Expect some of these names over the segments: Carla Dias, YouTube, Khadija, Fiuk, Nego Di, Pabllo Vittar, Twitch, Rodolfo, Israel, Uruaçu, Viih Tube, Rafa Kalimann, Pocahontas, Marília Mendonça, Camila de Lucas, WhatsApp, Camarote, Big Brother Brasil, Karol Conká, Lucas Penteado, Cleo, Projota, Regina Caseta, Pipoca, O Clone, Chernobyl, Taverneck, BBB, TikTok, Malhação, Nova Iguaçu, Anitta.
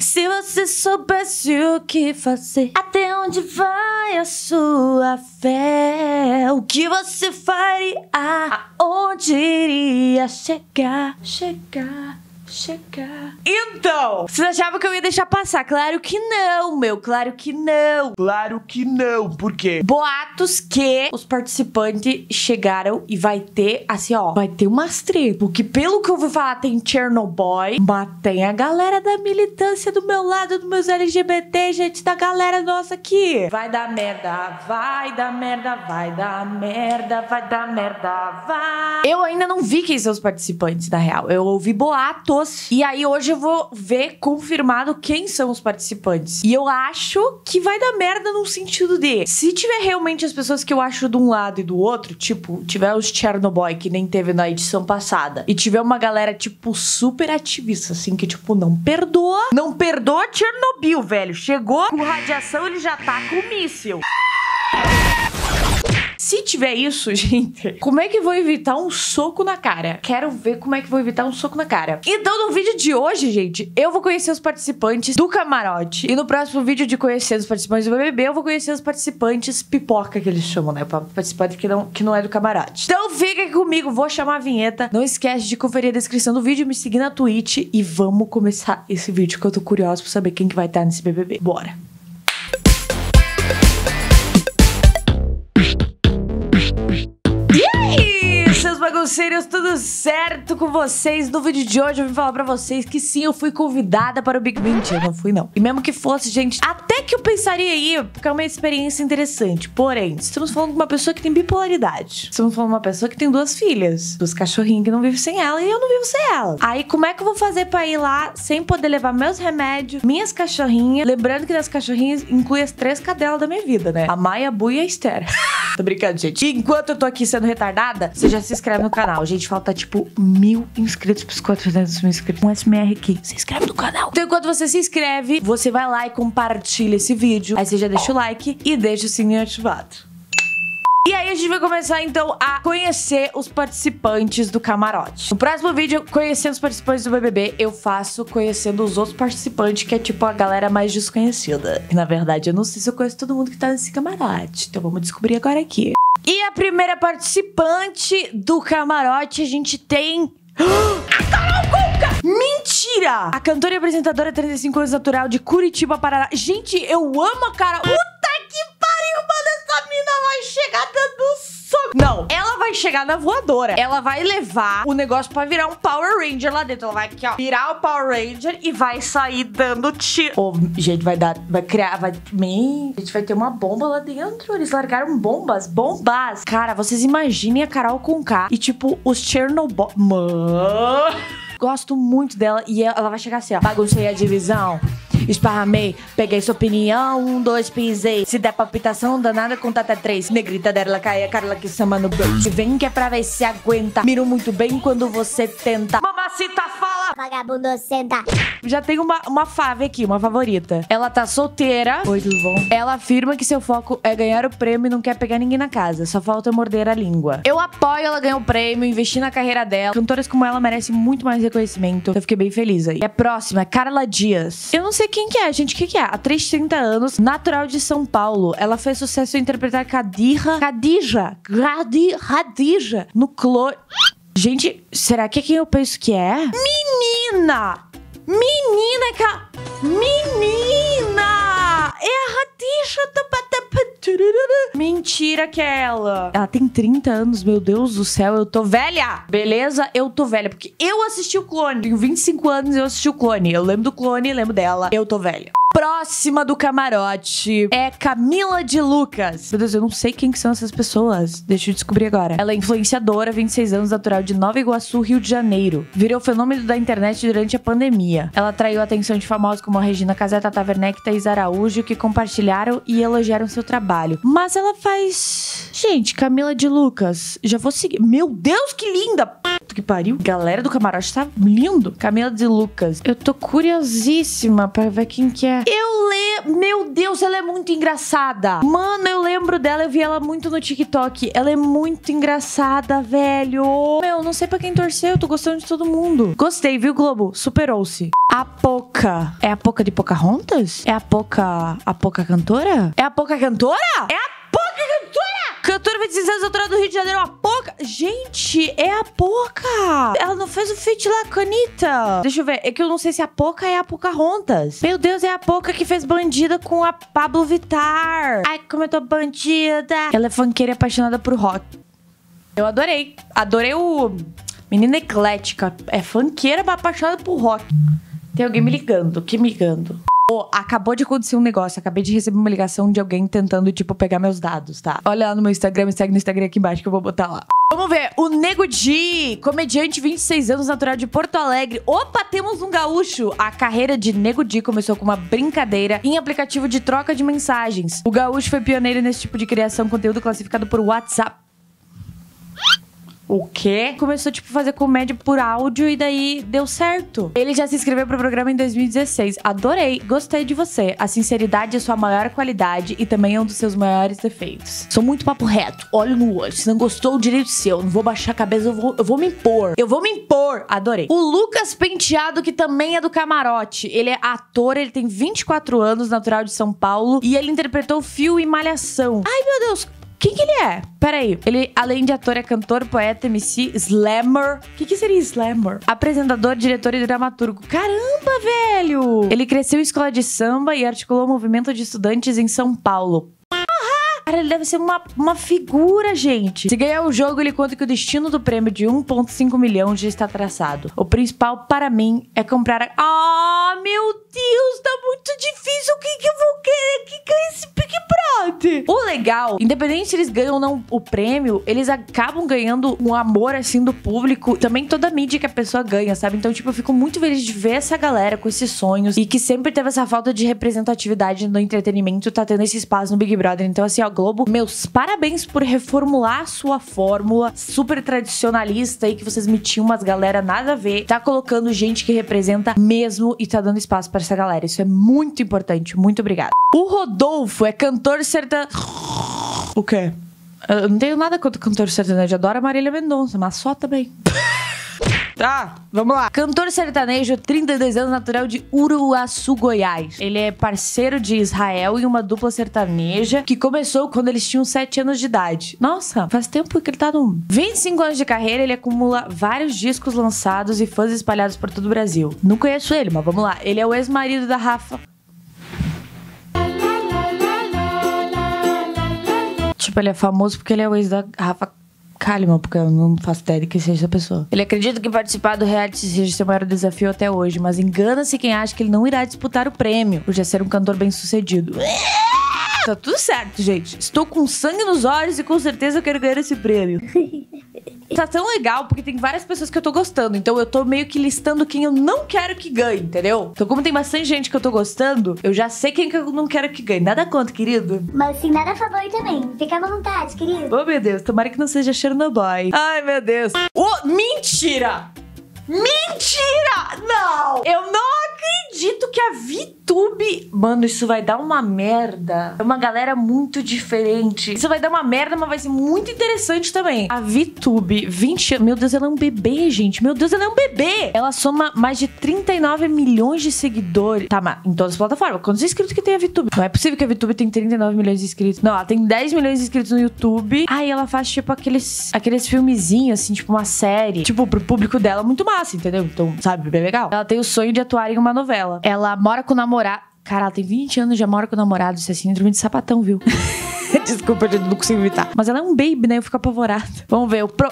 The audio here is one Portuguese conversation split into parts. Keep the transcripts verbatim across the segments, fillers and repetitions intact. Se você soubesse o que fazer, até onde vai a sua fé? O que você faria? Aonde iria chegar? Chegar, chegar. Então, vocês achavam que eu ia deixar passar? Claro que não, meu, claro que não. Claro que não, por quê? Boatos que os participantes chegaram e vai ter, assim ó, vai ter umas tretas. Porque pelo que eu ouvi falar, tem Chernobyl, mas tem a galera da militância do meu lado, dos meus L G B T, gente, da galera nossa aqui. Vai dar merda, vai dar merda, vai dar merda, vai dar merda, vai. Eu ainda não vi quem são os participantes, na real. Eu ouvi boatos. E aí hoje eu vou ver confirmado quem são os participantes. E eu acho que vai dar merda num sentido de... Se tiver realmente as pessoas que eu acho de um lado e do outro, tipo, tiver os Chernobyl, que nem teve na edição passada, e tiver uma galera, tipo, super ativista, assim, que, tipo, não perdoa. Não perdoa Chernobyl, velho. Chegou com radiação, ele já tá com míssil. Se tiver isso, gente, como é que vou evitar um soco na cara? Quero ver como é que vou evitar um soco na cara. Então, no vídeo de hoje, gente, eu vou conhecer os participantes do Camarote. E no próximo vídeo de conhecer os participantes do B B B, eu vou conhecer os participantes Pipoca, que eles chamam, né? Participante que não, que não é do Camarote. Então, fica aqui comigo, vou chamar a vinheta. Não esquece de conferir a descrição do vídeo, me seguir na Twitch. E vamos começar esse vídeo, que eu tô curiosa pra saber quem que vai estar nesse B B B. Bora! Sérios, tudo certo com vocês? No vídeo de hoje eu vim falar pra vocês que sim, eu fui convidada para o Big Brother. Mentira, não fui não. E mesmo que fosse, gente, até que eu pensaria aí, porque é uma experiência interessante. Porém, estamos falando de uma pessoa que tem bipolaridade. Estamos falando de uma pessoa que tem duas filhas, duas cachorrinhas que não vivem sem ela e eu não vivo sem ela. Aí como é que eu vou fazer pra ir lá sem poder levar meus remédios, minhas cachorrinhas? Lembrando que nas cachorrinhas inclui as três cadelas da minha vida, né? A Maia, a Bu e a Esther. Tô brincando, gente. E enquanto eu tô aqui sendo retardada, você já se inscreve no canal. Gente, falta tipo mil inscritos para os quatrocentos mil inscritos. Um S M R aqui. Se inscreve no canal. Então, enquanto você se inscreve, você vai lá e compartilha esse vídeo. Aí você já deixa o like e deixa o sininho ativado. E aí a gente vai começar, então, a conhecer os participantes do Camarote. No próximo vídeo, conhecendo os participantes do B B B, eu faço conhecendo os outros participantes, que é tipo a galera mais desconhecida. E, na verdade, eu não sei se eu conheço todo mundo que tá nesse Camarote. Então vamos descobrir agora aqui. E a primeira participante do Camarote, a gente tem... a Karol Conká! Mentira! A cantora e apresentadora, trinta e cinco anos, natural de Curitiba, Paraná. Gente, eu amo a Karol... Puta que pariu, mano! Essa mina vai chegar dando soco! Não, ela vai chegar na voadora. Ela vai levar o negócio pra virar um Power Ranger lá dentro. Ela vai aqui, ó, virar o Power Ranger e vai sair dando tiro. Oh, gente, vai dar... Vai criar... Vai... Man, a gente vai ter uma bomba lá dentro. Eles largaram bombas. Bombas. Cara, vocês imaginem a Karol Conká e, tipo, os Chernobyl... Mano... Gosto muito dela. E ela vai chegar assim, ó. Baguncei a divisão. Esparramei, peguei sua opinião, um, dois, pisei. Se der palpitação, danada, conta até três. Negrita dela, caia, Carla que chama no beijo. Vem que é pra ver se aguenta. Miro muito bem quando você tenta. Mamacita, fala! Vagabundo, senta. Já tem uma, uma fave aqui, uma favorita. Ela tá solteira. Oi, tudo bom? Ela afirma que seu foco é ganhar o prêmio e não quer pegar ninguém na casa. Só falta morder a língua. Eu apoio ela ganhar o prêmio, investir na carreira dela. Cantoras como ela merecem muito mais reconhecimento. Eu fiquei bem feliz aí. E a próxima, Carla Dias. Eu não sei quem Quem que é, gente? O que, que é? A atriz de trinta anos, natural de São Paulo. Ela fez sucesso em interpretar Khadija... Khadija... Khadija... no Clone... Gente, será que é quem eu penso que é? Menina! Menina... Ca... Menina! É a Khadija... Mentira que é ela. Ela tem trinta anos, meu Deus do céu, eu tô velha. Beleza? Eu tô velha, porque eu assisti o Clone. Tenho vinte e cinco anos e eu assisti o Clone. Eu lembro do Clone, lembro dela. Eu tô velha. Próxima do Camarote é Camila de Lucas. Meu Deus, eu não sei quem que são essas pessoas. Deixa eu descobrir agora. Ela é influenciadora, vinte e seis anos, natural de Nova Iguaçu, Rio de Janeiro. Virou fenômeno da internet durante a pandemia. Ela atraiu a atenção de famosos como a Regina Caseta, Taverneck, Thaís Araújo, que compartilharam e elogiaram seu trabalho. Mas ela faz... Gente, Camila de Lucas. Já vou seguir. Meu Deus, que linda! puta que pariu. Galera do Camarote tá lindo. Camila de Lucas. Eu tô curiosíssima pra ver quem que é. Eu lembro... Meu Deus, ela é muito engraçada. Mano, eu lembro dela. Eu vi ela muito no TikTok. Ela é muito engraçada, velho. Meu, não sei pra quem torcer. Eu tô gostando de todo mundo. Gostei, viu, Globo? Superou-se. A Pocah. É a Pocah de Pocahontas? É a Pocah... A Pocah cantora? É a Pocah cantora? É a Pocah cantora! Cantora vinte e seis anos, doutora do Rio de Janeiro, a Pocah. Gente, é a Pocah. Ela não fez o feat lá com a Anitta. Deixa eu ver, é que eu não sei se a Pocah é a Pocahontas. Meu Deus, é a Pocah que fez Bandida com a Pabllo Vittar. Ai, como eu tô bandida. Ela é funkeira e apaixonada por rock. Eu adorei. Adorei o... Menina eclética. É funkeira e apaixonada por rock. Tem alguém me ligando, que me ligando. Oh, acabou de acontecer um negócio. Acabei de receber uma ligação de alguém tentando, tipo, pegar meus dados, tá? Olha lá no meu Instagram, me segue no Instagram aqui embaixo que eu vou botar lá. Vamos ver. O Nego Di, comediante, vinte e seis anos, natural de Porto Alegre. Opa, temos um gaúcho. A carreira de Nego Di começou com uma brincadeira em aplicativo de troca de mensagens. O gaúcho foi pioneiro nesse tipo de criação, conteúdo classificado por WhatsApp. O quê? Começou, tipo, a fazer comédia por áudio e daí deu certo. Ele já se inscreveu pro programa em dois mil e dezesseis. Adorei, gostei de você. A sinceridade é sua maior qualidade e também é um dos seus maiores defeitos. Sou muito papo reto, olho no olho. Se não gostou, o direito seu. Não vou baixar a cabeça, eu vou, eu vou me impor. Eu vou me impor. Adorei. O Lucas Penteado, que também é do Camarote. Ele é ator, ele tem vinte e quatro anos, natural de São Paulo. E ele interpretou Fiuk em Malhação. Ai, meu Deus... Quem que ele é? Peraí. Ele, além de ator, é cantor, poeta, M C, slammer. O que, que seria slammer? Apresentador, diretor e dramaturgo. Caramba, velho! Ele cresceu em escola de samba e articulou o movimento de estudantes em São Paulo. Cara, ele deve ser uma, uma figura, gente. Se ganhar o jogo, ele conta que o destino do prêmio de um ponto cinco milhão já está traçado. O principal, para mim, é comprar a... Ah, oh, meu Deus, tá muito difícil. O que que eu vou querer que ganhe esse Big Brother? O legal, independente se eles ganham ou não o prêmio, eles acabam ganhando um amor, assim, do público. Também toda a mídia que a pessoa ganha, sabe? Então, tipo, eu fico muito feliz de ver essa galera com esses sonhos e que sempre teve essa falta de representatividade no entretenimento, tá tendo esse espaço no Big Brother. Então, assim, ó, Globo, meus parabéns por reformular a sua fórmula super tradicionalista aí, que vocês metiam umas galera nada a ver. Tá colocando gente que representa mesmo e tá dando espaço pra essa galera. Isso é muito importante. Muito obrigada. O Rodolfo é cantor sertanejo... O quê? Eu não tenho nada contra cantor sertanejo. Adoro a Marília Mendonça, mas só também. Tá, vamos lá. Cantor sertanejo, trinta e dois anos, natural de Uruaçu, Goiás. Ele é parceiro de Israel em uma dupla sertaneja que começou quando eles tinham sete anos de idade. Nossa, faz tempo que ele tá no... vinte e cinco anos de carreira, ele acumula vários discos lançados e fãs espalhados por todo o Brasil. Não conheço ele, mas vamos lá. Ele é o ex-marido da Rafa... Tipo, ele é famoso porque ele é o ex da Rafa... Kalimann, porque eu não faço ideia de quem seja essa pessoa. Ele acredita que participar do reality seja seu maior desafio até hoje, mas engana-se quem acha que ele não irá disputar o prêmio, por já ser um cantor bem-sucedido. Tá tudo certo, gente. Estou com sangue nos olhos e com certeza eu quero ganhar esse prêmio. Tá tão legal, porque tem várias pessoas que eu tô gostando. Então eu tô meio que listando quem eu não quero que ganhe, entendeu? Então como tem bastante gente que eu tô gostando, eu já sei quem que eu não quero que ganhe. Nada contra, querido. Mas sim, nada a favor também. Fica à vontade, querido. Oh, meu Deus. Tomara que não seja Chernobyl. Ai, meu Deus. Oh, mentira! Mentira! Não! Eu não acredito que a Viih Tube... Mano, isso vai dar uma merda. É uma galera muito diferente. Isso vai dar uma merda, mas vai ser muito interessante também. A Viih Tube, vinte anos... Meu Deus, ela é um bebê, gente. Meu Deus, ela é um bebê! Ela soma mais de trinta e nove milhões de seguidores. Tá, mas em todas as plataformas. Quantos inscritos que tem a Viih Tube? Não é possível que a Viih Tube tenha trinta e nove milhões de inscritos. Não, ela tem dez milhões de inscritos no YouTube. Aí ela faz, tipo, aqueles, aqueles filmezinhos, assim, tipo uma série. Tipo, pro público dela, muito mais. Entendeu? Então, sabe, bem legal. Ela tem o sonho de atuar em uma novela. Ela mora com o namorado. Cara, ela tem vinte anos, já mora com o namorado. Isso é síndrome de sapatão, viu? Desculpa, eu não consigo evitar. Mas ela é um baby, né? Eu fico apavorada. Vamos ver, o pro...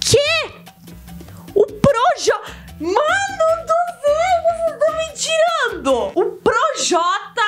Quê? O Projota... Mano do céu, vocês estão me tirando! O Projota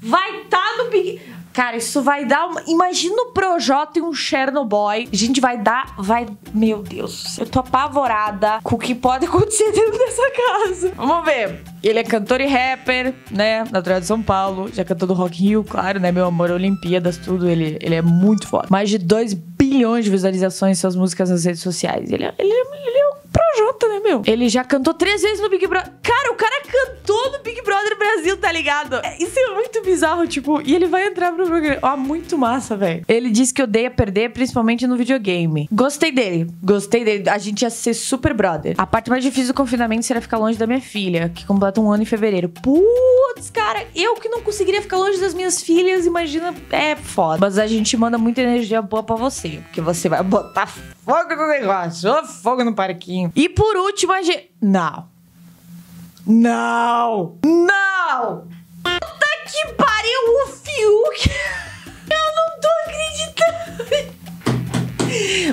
vai estar tá no Big... Cara, isso vai dar uma... Imagina o Projota e um Chernobyl. Gente, vai dar... Vai... Meu Deus. Eu tô apavorada com o que pode acontecer dentro dessa casa. Vamos ver. Ele é cantor e rapper, né? Natural de São Paulo. Já cantou do Rock in Rio, claro, né? Meu amor, Olimpíadas, tudo. Ele, ele é muito foda. Mais de dois bilhões de visualizações em suas músicas nas redes sociais. Ele é... Ele é... Ele é... conta, né, meu? Ele já cantou três vezes no Big Brother. Cara, o cara cantou no Big Brother Brasil, tá ligado? Isso é muito bizarro, tipo... E ele vai entrar pro programa. Ó, muito massa, velho. Ele disse que odeia perder, principalmente no videogame. Gostei dele. Gostei dele. A gente ia ser super brother. A parte mais difícil do confinamento seria ficar longe da minha filha, que completa um ano em fevereiro. Putz, cara, eu que não conseguiria ficar longe das minhas filhas, imagina... É foda. Mas a gente manda muita energia boa pra você, porque você vai botar fogo no negócio. Ô, fogo no parquinho. E por último, a gente... Não. Não. Não. Puta que pariu, o Fiuk. Eu não tô acreditando.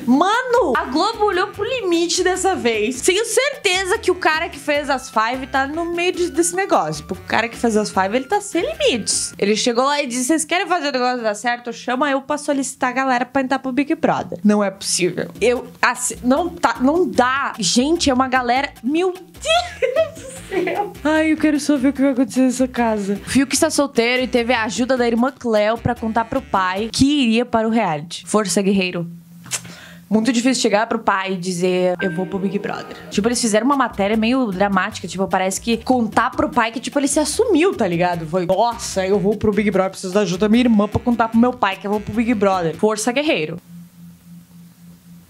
Mano, a Globo olhou pro limite dessa vez. Tenho certeza que o cara que fez as five tá no meio desse negócio. Porque o cara que fez as five, ele tá sem limites. Ele chegou lá e disse, vocês querem fazer o negócio dar certo? Chama eu pra solicitar a galera pra entrar pro Big Brother. Não é possível. Eu, assim, não tá, não dá. Gente, é uma galera... Meu Deus do céu. Ai, eu quero só ver o que vai acontecer nessa casa. Fiuk está solteiro e teve a ajuda da irmã Cleo pra contar pro pai que iria para o reality. Força, guerreiro. Muito difícil chegar pro pai e dizer eu vou pro Big Brother. Tipo, eles fizeram uma matéria meio dramática, tipo, parece que contar pro pai que, tipo, ele se assumiu, tá ligado? Foi, nossa, eu vou pro Big Brother, preciso da ajuda da minha irmã pra contar pro meu pai que eu vou pro Big Brother. Força, guerreiro.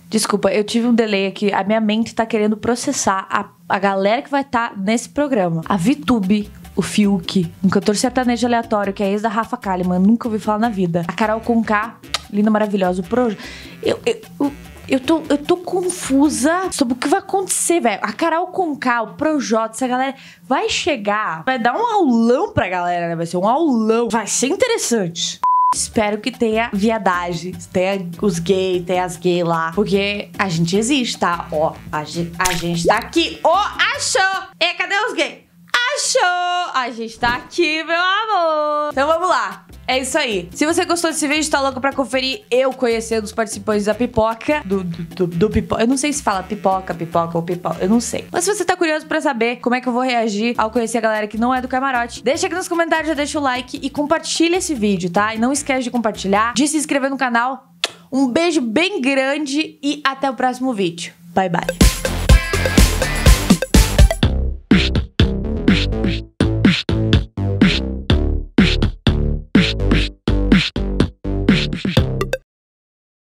Desculpa, eu tive um delay aqui. A minha mente tá querendo processar a, a galera que vai estar tá nesse programa. A Viih Tube, o Fiuk, um cantor sertanejo aleatório que é ex da Rafa Kalimann, nunca ouvi falar na vida. A Karol Conká, linda, maravilhosa. O Projota. Eu, eu, eu, eu, tô, eu tô confusa sobre o que vai acontecer, velho. A Karol Conká, o Projota, essa galera vai chegar, vai dar um aulão pra galera, né? Vai ser um aulão. Vai ser interessante. Espero que tenha viadagem, tenha os gays, tenha as gays lá. Porque a gente existe, tá? Ó, a gente, a gente tá aqui. Ó, oh, achou! E cadê os gays? Achou! A gente tá aqui, meu amor! Então vamos lá. É isso aí. Se você gostou desse vídeo, tá louco pra conferir eu conhecendo os participantes da Pipoca. Do, do, do, do Pipoca. Eu não sei se fala Pipoca, Pipoca ou Pipoca. Eu não sei. Mas se você tá curioso pra saber como é que eu vou reagir ao conhecer a galera que não é do Camarote, deixa aqui nos comentários, já deixa o like e compartilha esse vídeo, tá? E não esquece de compartilhar, de se inscrever no canal. Um beijo bem grande e até o próximo vídeo. Bye, bye.